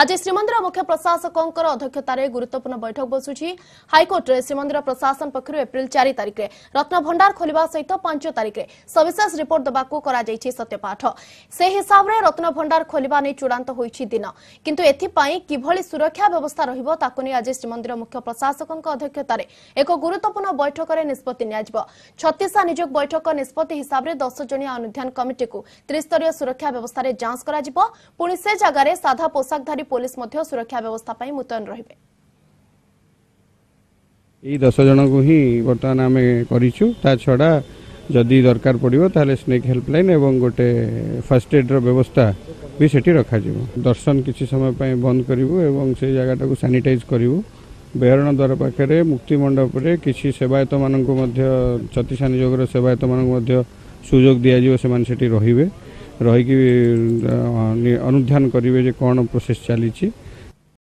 आज श्रीमंदिर मुख्य प्रशासक अध्यक्षतार गुरुत्वपूर्ण बैठक बसुछि। हाईकोर्टे श्रीमंदिर प्रशासन पक्षर एप्रिल 4 तारिख में रत्न भंडार खोलिबा सहित 5 तारिख में सविशेष रिपोर्ट देबाकू करा जायछि। सत्यपाठ से हिसाब रे रत्न भंडार खोलिबा नै चूड़ांत होईछि दिन, किंतु एथि पई किभली सुरक्षा व्यवस्था रहिबो ताकू नै आज श्रीमंदिर मुख्य प्रशासक अध्यक्षतार एक गुरुत्वपूर्ण बैठक रे निष्पत्ति नियाजबो। 36 नियोग बैठक निष्पत्ति हिसाब रे 10 जणिया अनुध्यान कमिटी को त्रिस्तरीय सुरक्षा व्यवस्था रे जांच करा जिवो। पुणी से जगह रे साधा पोशाकधारी पुलिस मध्य सुरक्षा व्यवस्था पाई मुतयन रहिबे। एई 10 जन को ही वर्तमान हमें करिछु। ता छडा जदी दरकार पड़िबो ताले स्नेक हेल्पलाइन एवं गोटे फर्स्ट एड रो व्यवस्था भी सेठी रखा जिवो। दर्शन किछि समय पाई बंद करिवो एवं से जगह टाको सैनिटाइज करिवो। बेहरण द्वार पाखरे मुक्ति मंडप रे किछि सेवायत मानन को मध्य 36 नियोग रो सेवायत मानन को मध्य सुयोग दिया जिवो। से मान सेठी रहिबे, रही अनुध्यान करेंगे जे कौन प्रोसेस चली।